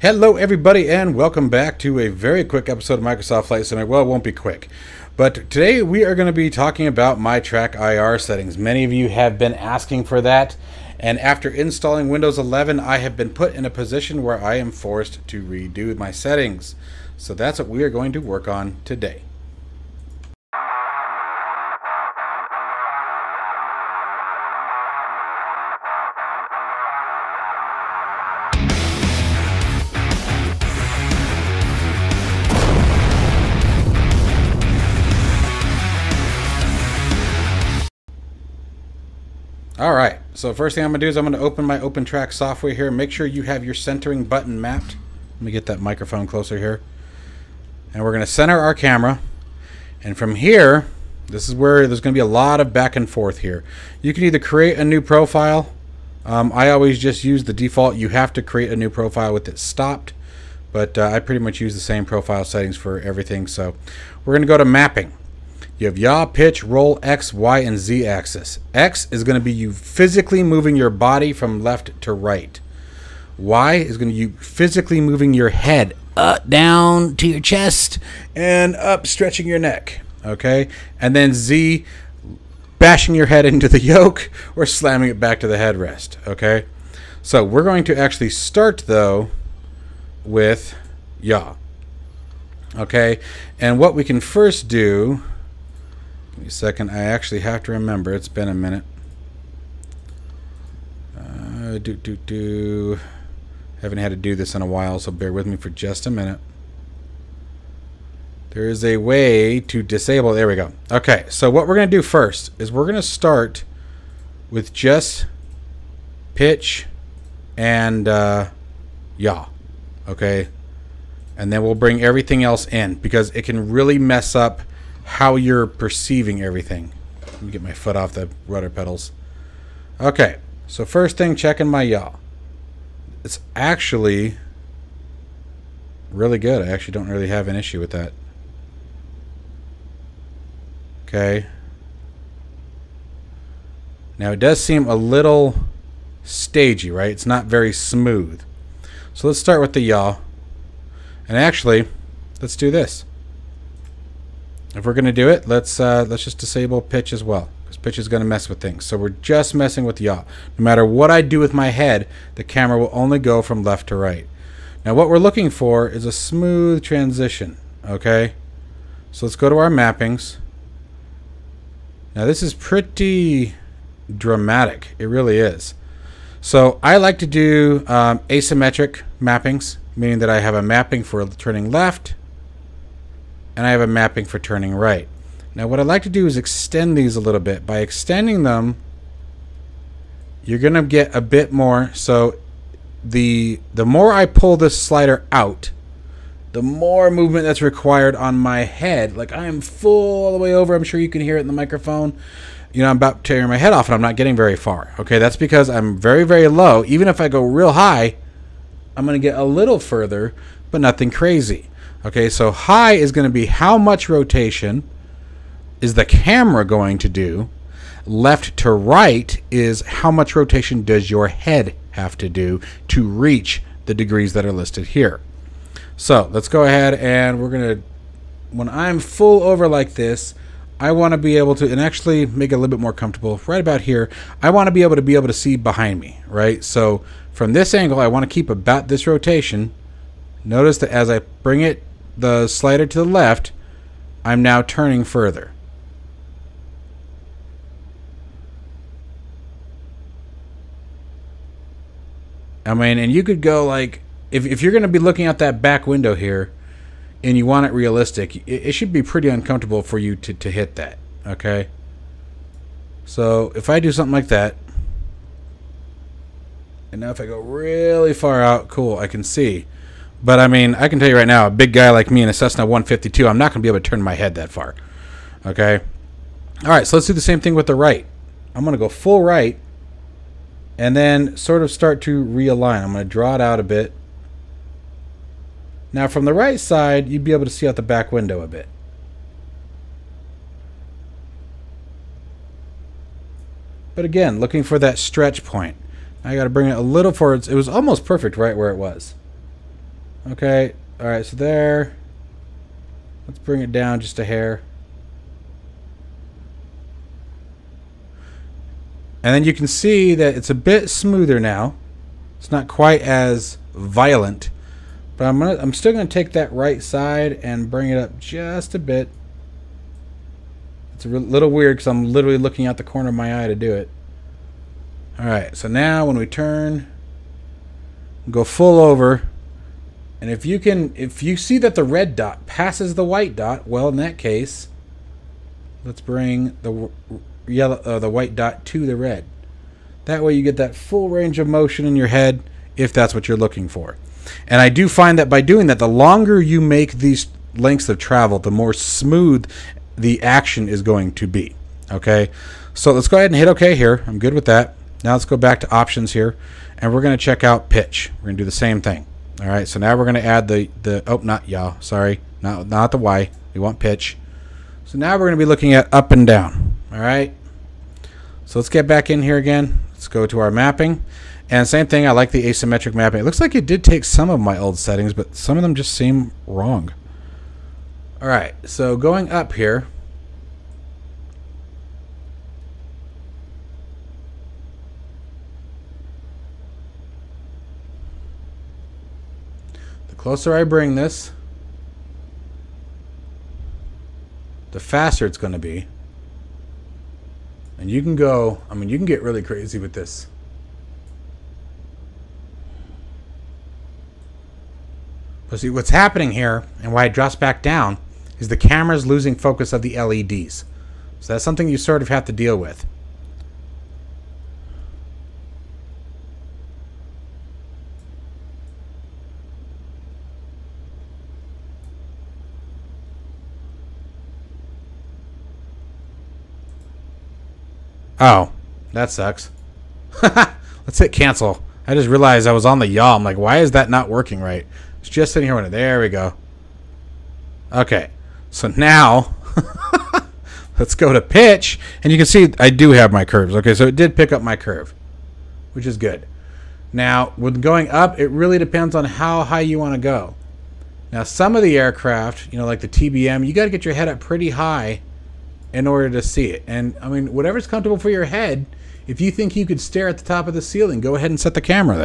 Hello everybody and welcome back to a very quick episode of Microsoft Flight Simulator. Well, it won't be quick, but today we are going to be talking about my TrackIR settings. Many of you have been asking for that, and after installing Windows 11, I have been put in a position where I am forced to redo my settings. So that's what we are going to work on today. All right, so first thing I'm gonna do is I'm gonna open my OpenTrack software here. Make sure you have your centering button mapped. Let me get that microphone closer here. And we're gonna center our camera. And from here, this is where there's gonna be a lot of back and forth here. You can either create a new profile. I always just use the default. You have to create a new profile with it stopped, but I pretty much use the same profile settings for everything. So we're gonna go to mapping. You have yaw, pitch, roll, X, Y, and Z axis. X is going to be you physically moving your body from left to right. Y is going to be you physically moving your head up, down to your chest and up, stretching your neck. Okay? And then Z, bashing your head into the yoke or slamming it back to the headrest. Okay? So we're going to actually start, though, with yaw. Okay? And what we can first do... Give me a second. I actually have to remember. It's been a minute. Haven't had to do this in a while, so bear with me for just a minute. There is a way to disable. There we go. Okay, so what we're going to do first is we're going to start with just pitch and yaw. Okay? And then we'll bring everything else in because it can really mess up how you're perceiving everything. Let me get my foot off the rudder pedals. Okay, so first thing, checking my yaw. It's actually really good. I actually don't really have an issue with that. Okay. Now it does seem a little stagey, right? It's not very smooth. So let's start with the yaw. And actually, let's do this. If we're going to do it, let's just disable pitch as well, because pitch is going to mess with things. So we're just messing with yaw. No matter what I do with my head, the camera will only go from left to right. Now what we're looking for is a smooth transition. Okay? So let's go to our mappings. Now this is pretty dramatic. It really is. So I like to do asymmetric mappings, meaning that I have a mapping for turning left, and I have a mapping for turning right. Now what I'd like to do is extend these a little bit. By extending them, you're going to get a bit more. So the more I pull this slider out, the more movement that's required on my head. Like I am full all the way over. I'm sure you can hear it in the microphone. You know, I'm about tearing my head off and I'm not getting very far. Okay, that's because I'm very, very low. Even if I go real high, I'm going to get a little further, but nothing crazy. Okay, so high is going to be how much rotation is the camera going to do. Left to right is how much rotation does your head have to do to reach the degrees that are listed here. So let's go ahead and we're going to, when I'm full over like this, I want to be able to, and actually make it a little bit more comfortable right about here, I want to be able to see behind me, right? So from this angle, I want to keep about this rotation. Notice that as I bring it, the slider to the left, I'm now turning further. I mean, and you could go like, if you're going to be looking out that back window here and you want it realistic, it should be pretty uncomfortable for you to hit that. Okay? So if I do something like that, and now if I go really far out, cool, I can see. But, I mean, I can tell you right now, a big guy like me in a Cessna 152, I'm not going to be able to turn my head that far. Okay? All right, so let's do the same thing with the right. I'm going to go full right and then sort of start to realign. I'm going to draw it out a bit. Now, from the right side, you'd be able to see out the back window a bit. But, again, looking for that stretch point. I got to bring it a little forward. It was almost perfect right where it was. Okay, alright, so there. Let's bring it down just a hair. And then you can see that it's a bit smoother now. It's not quite as violent. But I'm still going to take that right side and bring it up just a bit. It's a little weird because I'm literally looking out the corner of my eye to do it. Alright, so now when we turn, go full over. And if you see that the red dot passes the white dot, well, in that case, let's bring the yellow, the white dot to the red. That way you get that full range of motion in your head if that's what you're looking for. And I do find that by doing that, the longer you make these lengths of travel, the more smooth the action is going to be. Okay, so let's go ahead and hit OK here. I'm good with that. Now let's go back to options here, and we're going to check out pitch. We're going to do the same thing. All right, so now we're going to add the oh, not yaw, sorry, not the Y. We want pitch. So now we're going to be looking at up and down. All right, so let's get back in here again. Let's go to our mapping. And same thing, I like the asymmetric mapping. It looks like it did take some of my old settings, but some of them just seem wrong. All right, so going up here. The closer I bring this, the faster it's going to be. And you can go, I mean, you can get really crazy with this. So see what's happening here and why it drops back down is the camera's losing focus of the LEDs. So that's something you sort of have to deal with. Oh, that sucks. Let's hit cancel. I just realized I was on the yaw. I'm like, why is that not working right? It's just in here. There we go. Okay. So now, let's go to pitch. And you can see I do have my curves. Okay, so it did pick up my curve, which is good. Now, when going up, it really depends on how high you want to go. Now, some of the aircraft, you know, like the TBM, you got to get your head up pretty high in order to see it. And, I mean, whatever's comfortable for your head, if you think you could stare at the top of the ceiling, go ahead and set the camera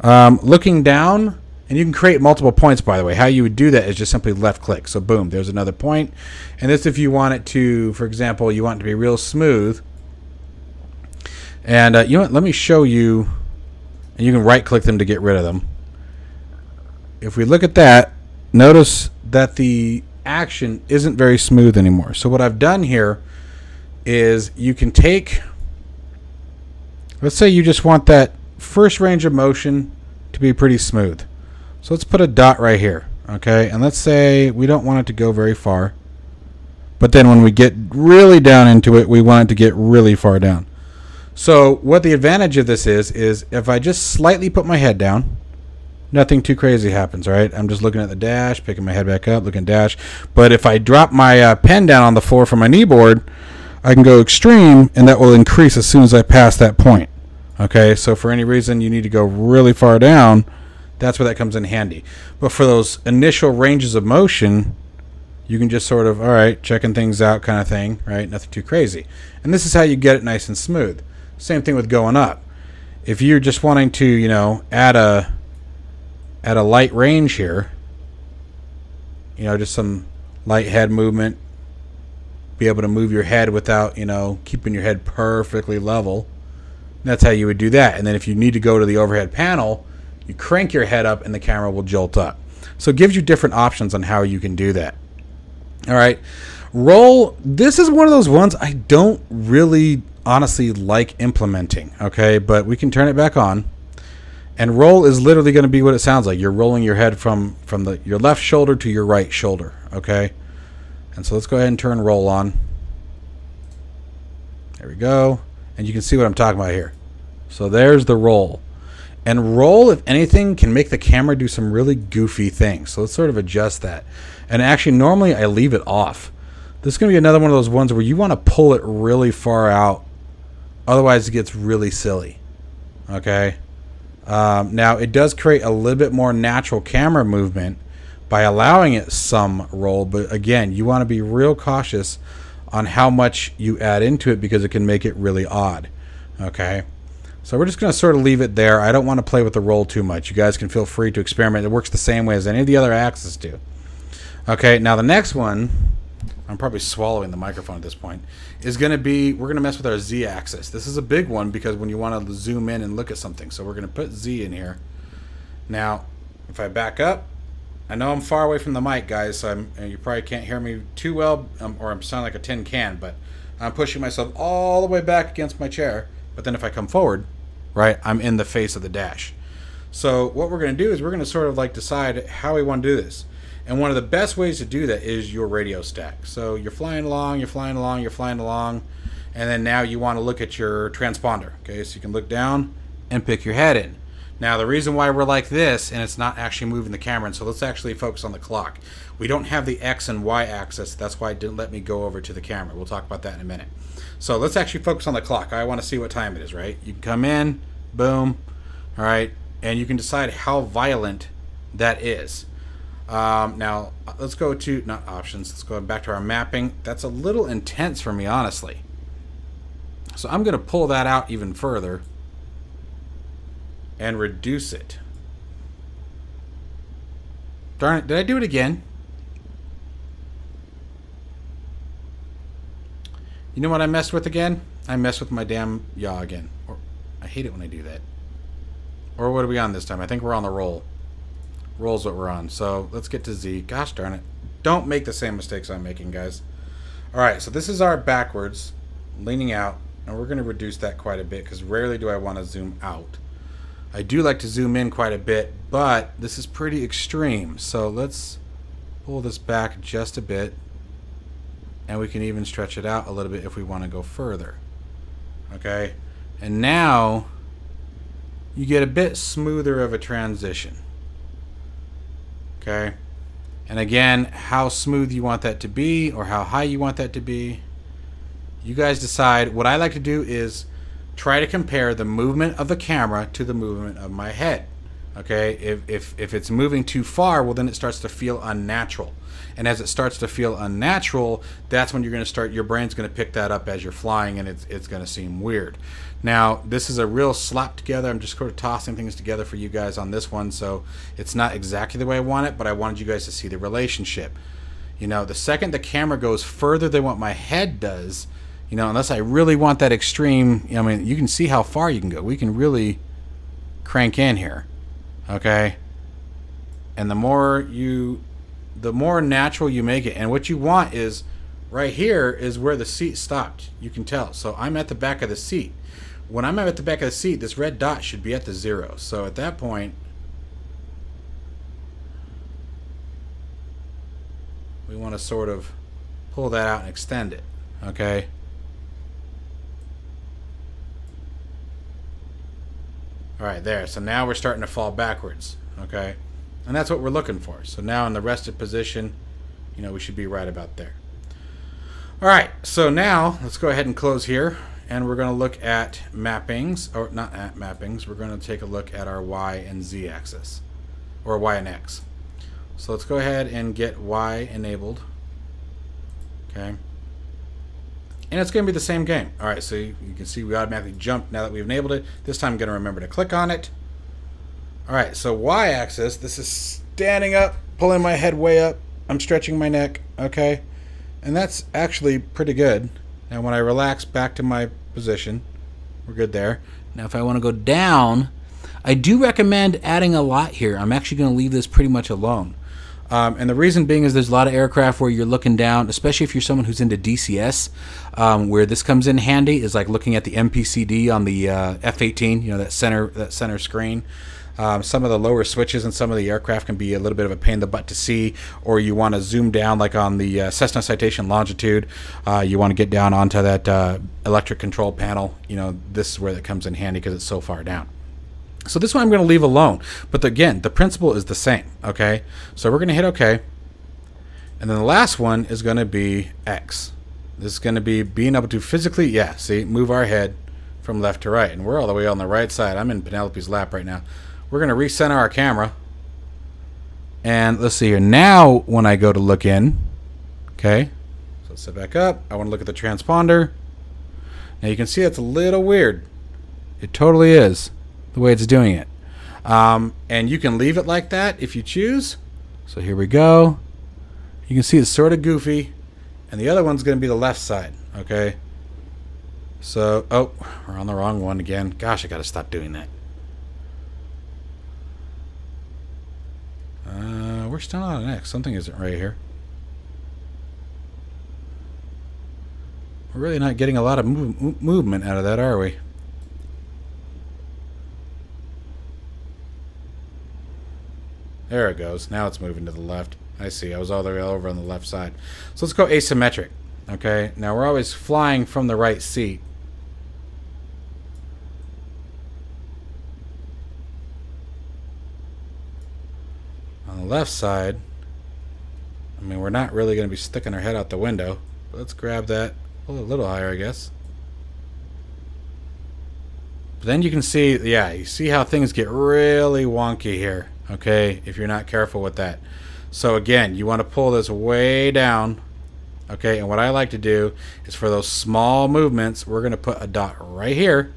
there. Looking down... And you can create multiple points, by the way. How you would do that is just simply left click. So boom, there's another point. And this if you want it to, for example, you want it to be real smooth. And you know what? Let me show you. And you can right click them to get rid of them. If we look at that, notice that the action isn't very smooth anymore. So what I've done here is you can take, let's say you just want that first range of motion to be pretty smooth. So let's put a dot right here, okay? And let's say we don't want it to go very far. But then when we get really down into it, we want it to get really far down. So what the advantage of this is if I just slightly put my head down, nothing too crazy happens, right? I'm just looking at the dash, picking my head back up, looking dash. But if I drop my pen down on the floor from my kneeboard, I can go extreme, and that will increase as soon as I pass that point. Okay, so for any reason you need to go really far down, that's where that comes in handy. But for those initial ranges of motion, you can just sort of, all right, checking things out kind of thing, right? Nothing too crazy. And this is how you get it nice and smooth. Same thing with going up. If you're just wanting to, you know, add a light range here, you know, just some light head movement, be able to move your head without, you know, keeping your head perfectly level. That's how you would do that. And then if you need to go to the overhead panel, you crank your head up and the camera will jolt up. So it gives you different options on how you can do that. All right. Roll. This is one of those ones I don't really honestly like implementing. Okay. But we can turn it back on. And roll is literally going to be what it sounds like. You're rolling your head from your left shoulder to your right shoulder. Okay. And so let's go ahead and turn roll on. There we go. And you can see what I'm talking about here. So there's the roll. And roll, if anything, can make the camera do some really goofy things. So let's sort of adjust that. And actually, normally I leave it off. This is going to be another one of those ones where you want to pull it really far out. Otherwise, it gets really silly. Okay? Now it does create a little bit more natural camera movement by allowing it some roll, but again, you want to be real cautious on how much you add into it because it can make it really odd. Okay, so we're just going to sort of leave it there. I don't want to play with the roll too much. You guys can feel free to experiment. It works the same way as any of the other axes do. Okay, now the next one, I'm probably swallowing the microphone at this point, is going to be, we're going to mess with our Z axis. This is a big one because when you want to zoom in and look at something. So we're going to put Z in here. Now, if I back up, I know I'm far away from the mic, guys, so you probably can't hear me too well, or I'm sounding like a tin can, but I'm pushing myself all the way back against my chair. But then if I come forward, right, I'm in the face of the dash. So what we're going to do is we're going to sort of like decide how we want to do this. And one of the best ways to do that is your radio stack. So you're flying along, you're flying along, you're flying along, and then now you want to look at your transponder. Okay, so you can look down and pick your head in. Now, the reason why we're like this, and it's not actually moving the camera, and so let's actually focus on the clock. We don't have the X and Y axis. That's why it didn't let me go over to the camera. We'll talk about that in a minute. So let's actually focus on the clock. I want to see what time it is, right? You can come in, boom, all right, and you can decide how violent that is. Now, let's go to, not options, let's go back to our mapping. That's a little intense for me, honestly. So I'm going to pull that out even further and reduce it. Darn it, did I do it again? You know what I messed with again? I messed with my damn yaw again. Or, I hate it when I do that. Or what are we on this time? I think we're on the roll. Roll's what we're on. So let's get to Z. Gosh darn it. Don't make the same mistakes I'm making, guys. Alright, so this is our backwards, leaning out, and we're going to reduce that quite a bit because rarely do I want to zoom out. I do like to zoom in quite a bit, but this is pretty extreme. So let's pull this back just a bit, and we can even stretch it out a little bit if we want to go further. Okay, and now you get a bit smoother of a transition. Okay, and again, how smooth you want that to be or how high you want that to be, you guys decide. What I like to do is try to compare the movement of the camera to the movement of my head. Okay, if it's moving too far, well then it starts to feel unnatural. And as it starts to feel unnatural, that's when you're going to start, your brain's going to pick that up as you're flying, and it's going to seem weird. Now, this is a real slap together. I'm just sort of tossing things together for you guys on this one, so it's not exactly the way I want it, but I wanted you guys to see the relationship. You know, the second the camera goes further than what my head does, you know, unless I really want that extreme, I mean, you can see how far you can go. We can really crank in here, okay? And the more natural you make it. And what you want is, right here is where the seat stopped. You can tell. So I'm at the back of the seat. When I'm at the back of the seat, this red dot should be at the zero. So at that point, we want to sort of pull that out and extend it, okay? All right, there. So now we're starting to fall backwards, okay? And that's what we're looking for. So now in the rested position, you know, we should be right about there. All right, so now let's go ahead and close here, and we're going to look at mappings, or not at mappings. We're going to take a look at our Y and Z axis, or Y and X. So let's go ahead and get Y enabled, okay? And it's going to be the same game. All right, so you can see we automatically jumped now that we've enabled it. This time I'm going to remember to click on it. All right, so Y-axis, this is standing up, pulling my head way up. I'm stretching my neck, okay? And that's actually pretty good. Now when I relax back to my position, we're good there. Now if I want to go down, I do recommend adding a lot here. I'm actually going to leave this pretty much alone. And the reason being is there's a lot of aircraft where you're looking down, especially if you're someone who's into DCS, where this comes in handy is like looking at the MPCD on the F-18, you know, that center screen. Some of the lower switches and some of the aircraft can be a little bit of a pain in the butt to see, or you want to zoom down like on the Cessna Citation Longitude. You want to get down onto that electric control panel. You know, this is where that comes in handy because it's so far down. So this one I'm going to leave alone, but again, the principle is the same, okay? So we're going to hit OK, and then the last one is going to be X. This is going to be being able to physically, yeah, see, move our head from left to right. And we're all the way on the right side. I'm in Penelope's lap right now. We're going to recenter our camera. And let's see here. Now, when I go to look in, okay, so let's sit back up. I want to look at the transponder. Now, you can see it's a little weird. It totally is, the way it's doing it. And you can leave it like that if you choose. So here we go. You can see it's sort of goofy. And the other one's going to be the left side, okay? So, oh, we're on the wrong one again. Gosh, I got to stop doing that. We're still on an X. Something isn't right here. We're really not getting a lot of movement out of that, are we? There it goes. Now it's moving to the left. I see. I was all the way over on the left side. So let's go asymmetric. Okay? Now we're always flying from the right seat. On the left side, I mean, we're not really going to be sticking our head out the window. Let's grab that a little higher, I guess. But then you can see, yeah, you see how things get really wonky here, okay, if you're not careful with that. So again, you want to pull this way down, okay, and what I like to do is for those small movements, we're going to put a dot right here,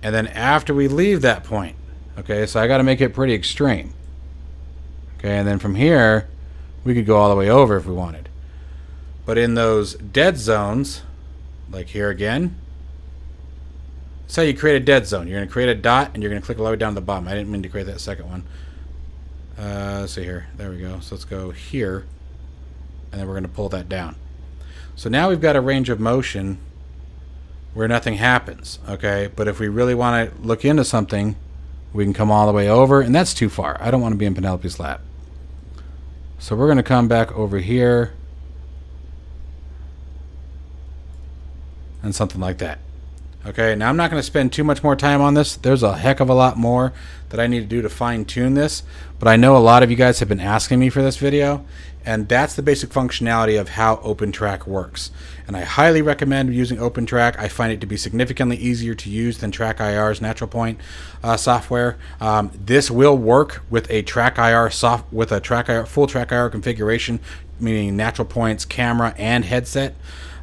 and then after we leave that point, okay, so I got to make it pretty extreme. Okay, and then from here, we could go all the way over if we wanted. But in those dead zones, like here again, that's how you create a dead zone. You're going to create a dot, and you're going to click all the way down to the bottom. I didn't mean to create that second one. Let's see here. There we go. So let's go here, and then we're going to pull that down. So now we've got a range of motion where nothing happens, okay? But if we really want to look into something, we can come all the way over, and that's too far. I don't want to be in Penelope's lap. So we're going to come back over here and something like that. Okay, now I'm not going to spend too much more time on this. There's a heck of a lot more that I need to do to fine-tune this, but I know a lot of you guys have been asking me for this video, and that's the basic functionality of how OpenTrack works. And I highly recommend using OpenTrack. I find it to be significantly easier to use than TrackIR's NaturalPoint software. This will work with a full TrackIR configuration, meaning NaturalPoint's camera and headset,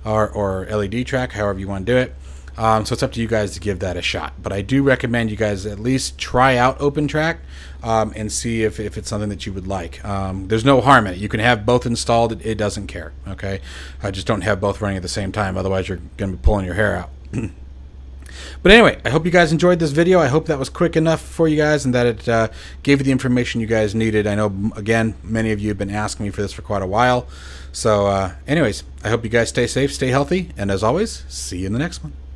or LED track, however you want to do it. So it's up to you guys to give that a shot. But I do recommend you guys at least try out OpenTrack and see if it's something that you would like. There's no harm in it. You can have both installed. It doesn't care, okay? Just don't have both running at the same time. Otherwise, you're going to be pulling your hair out. But anyway, I hope you guys enjoyed this video. I hope that was quick enough for you guys and that it gave you the information you guys needed. I know, again, many of you have been asking me for this for quite a while. So anyways, I hope you guys stay safe, stay healthy, and as always, see you in the next one.